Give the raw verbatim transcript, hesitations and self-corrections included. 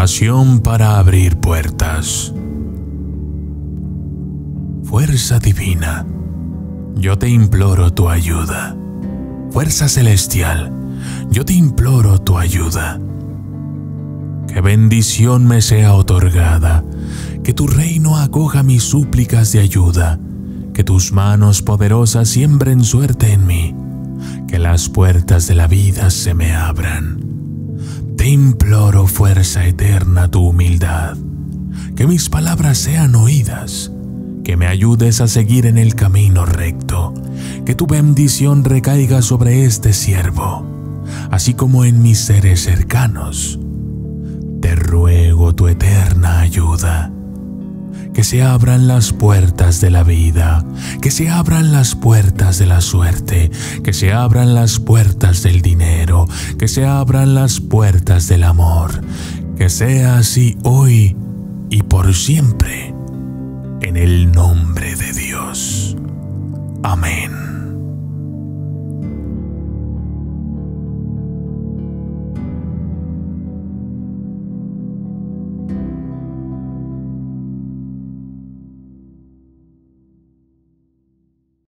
oración para abrir puertas. Fuerza divina, yo te imploro tu ayuda. Fuerza celestial, yo te imploro tu ayuda. Que bendición me sea otorgada, que tu reino acoja mis súplicas de ayuda, que tus manos poderosas siembren suerte en mí, que las puertas de la vida se me abran. Te imploro, fuerza eterna, tu humildad, que mis palabras sean oídas, que me ayudes a seguir en el camino recto, que tu bendición recaiga sobre este siervo, así como en mis seres cercanos. Te ruego tu eterna ayuda, que se abran las puertas de la vida, que se abran las puertas de la suerte, que se abran las puertas del dinero, que se abran las puertas del amor, que sea así hoy y por siempre, en el nombre de Dios. Amén.